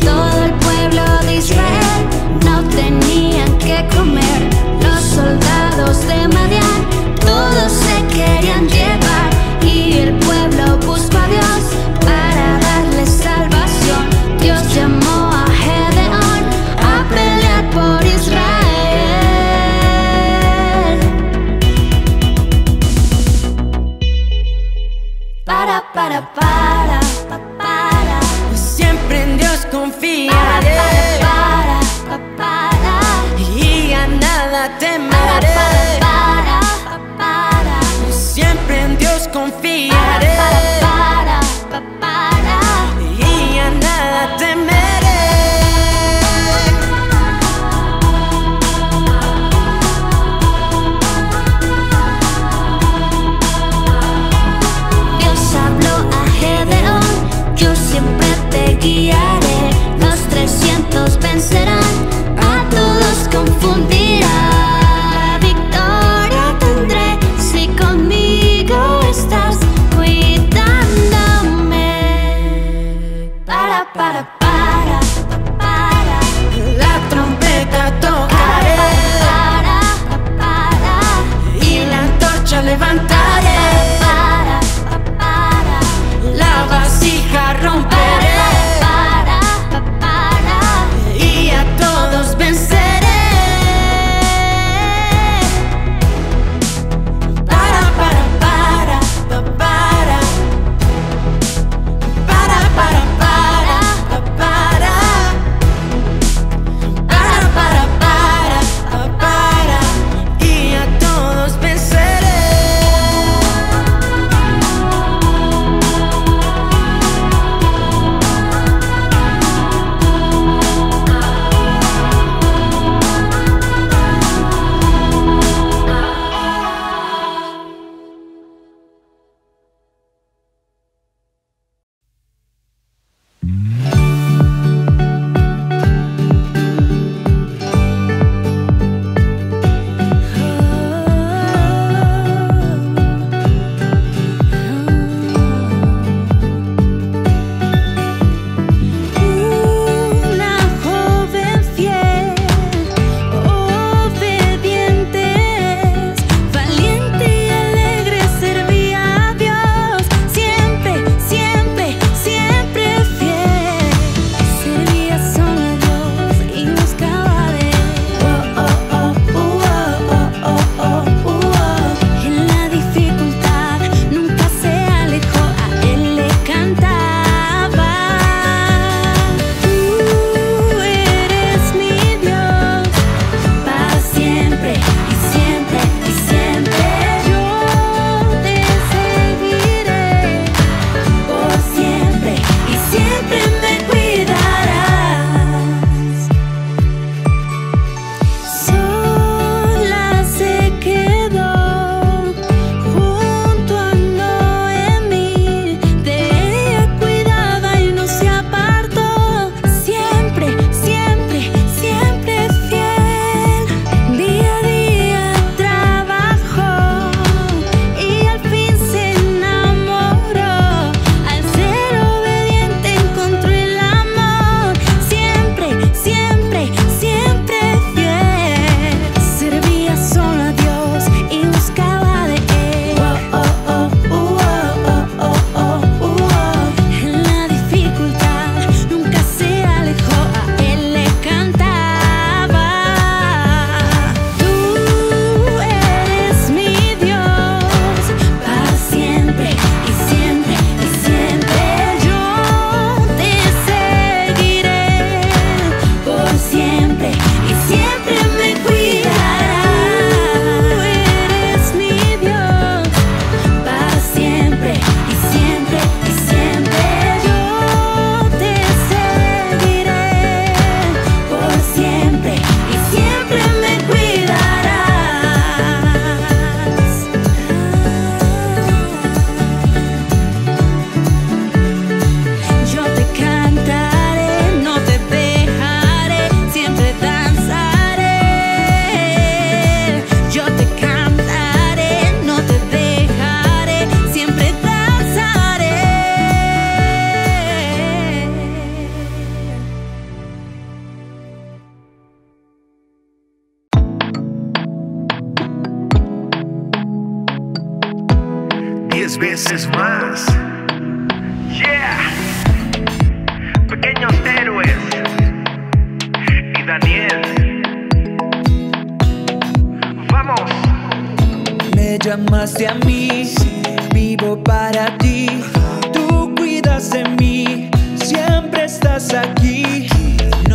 Todo el pueblo de Israel no tenían que comer. te amaré. Siempre en Dios confiaré y a nada temeré. Dios habló a Gedeón: yo siempre te guiaré. Los 300 vencerán, a todos confundirá.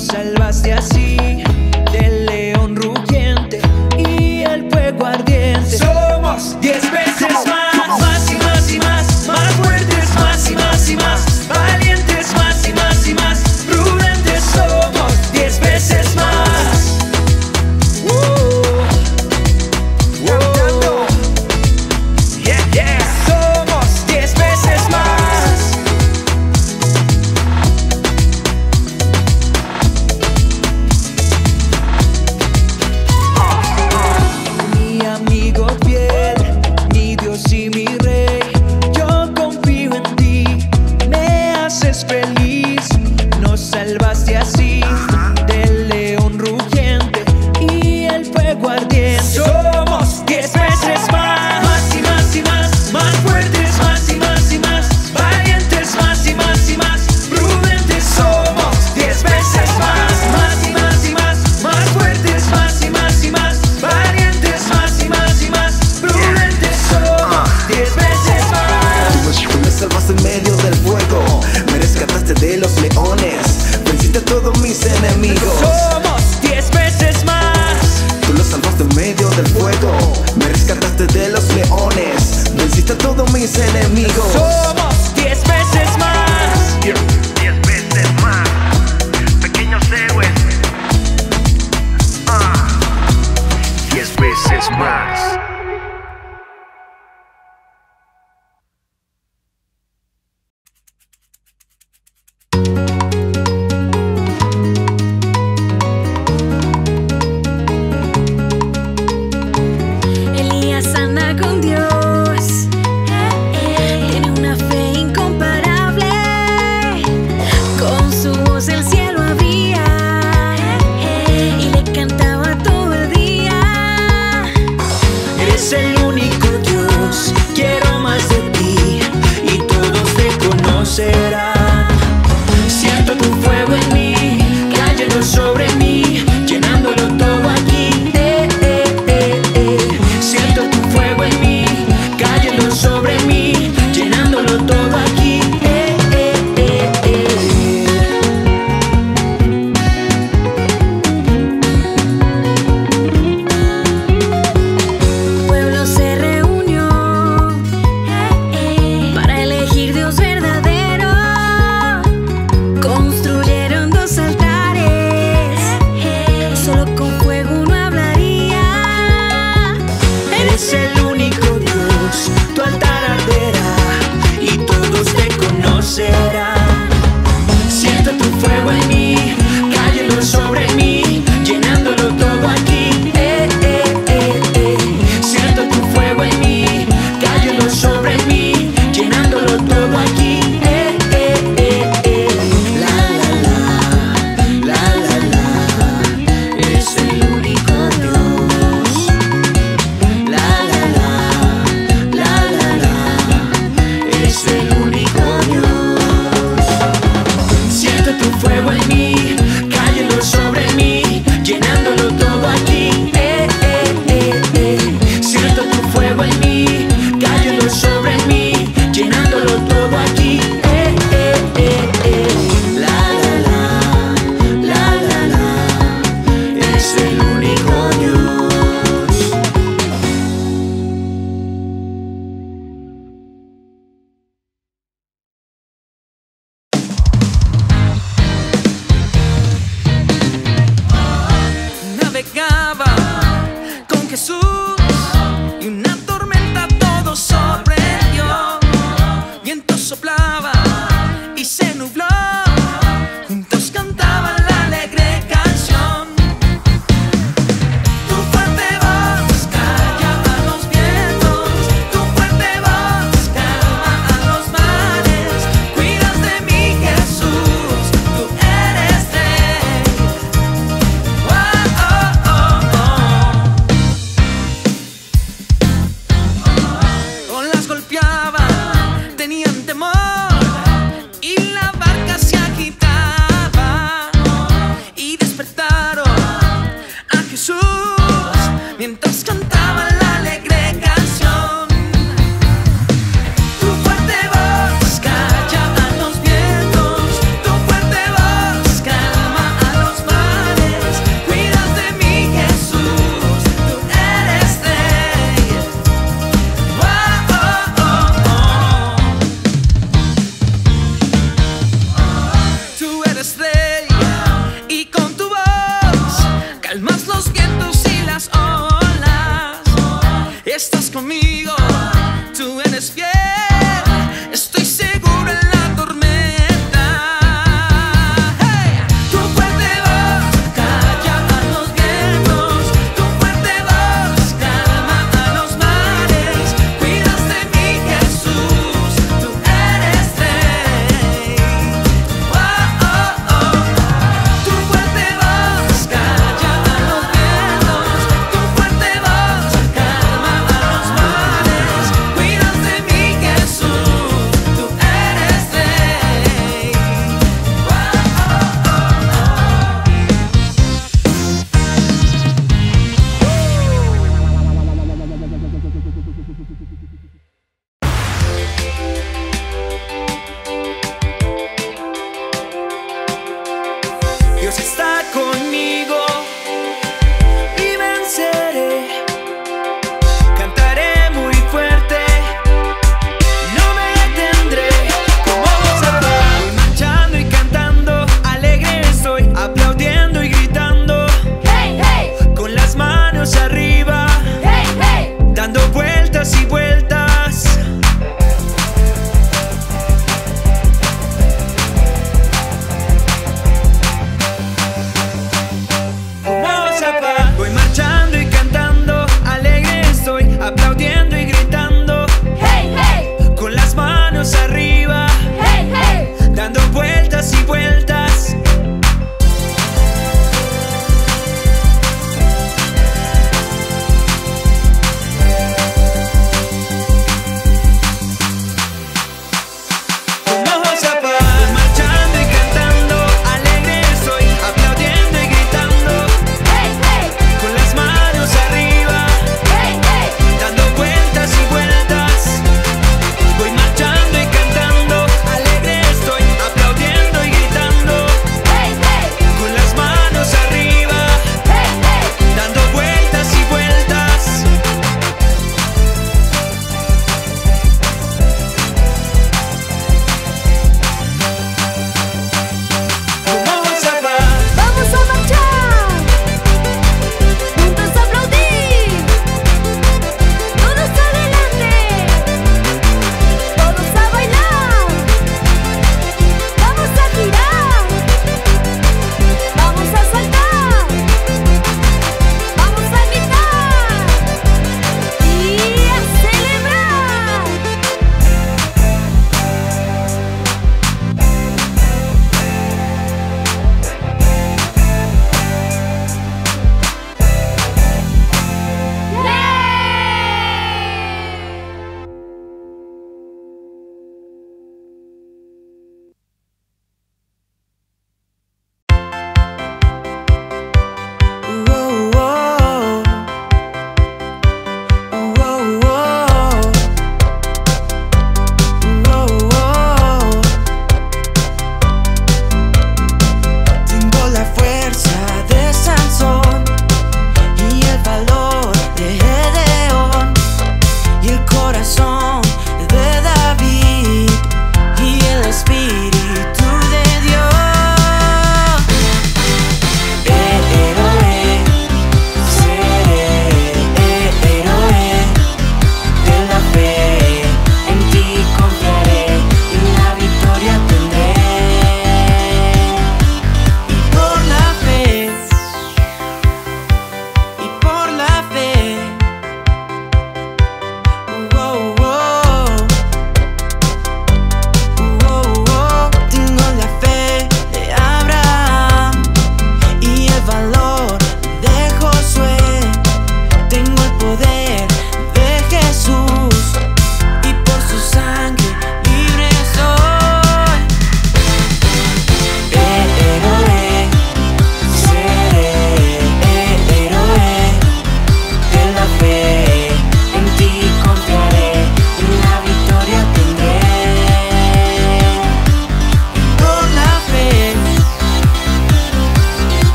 Salvaste así del león rugiente y vez más. Calmas los vientos y las olas. Estás conmigo.